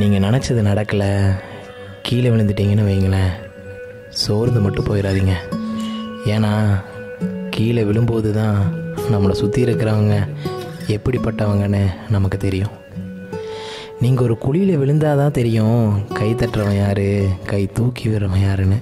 நீங்கள் நினச்சது நடக்கலை, கீழே விழுந்துட்டீங்கன்னு வைங்களேன், சோர்ந்து மட்டும் போயிடாதீங்க. ஏன்னா கீழே விழும்போது தான் நம்மளை சுற்றி இருக்கிறவங்க எப்படிப்பட்டவங்கன்னு நமக்கு தெரியும். நீங்கள் ஒரு குழியில் விழுந்தால் தான் தெரியும் கை தட்டுறவன் யார், கை தூக்கி விடுறவன் யாருன்னு.